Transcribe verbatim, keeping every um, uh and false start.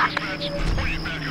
Dispatch, waiting back.